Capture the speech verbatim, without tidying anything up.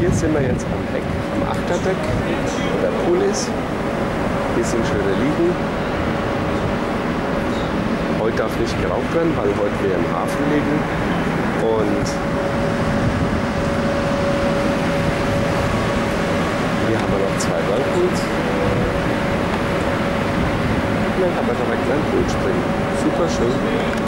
Hier sind wir jetzt am Heck, am Achterdeck, wo der Pool ist. Hier sind schöne Liegen. Heute darf nicht geraucht werden, weil heute wir im Hafen liegen. Und hier haben wir noch zwei Whirlpools. Dann kann man direkt an den Pool springen. Super schön.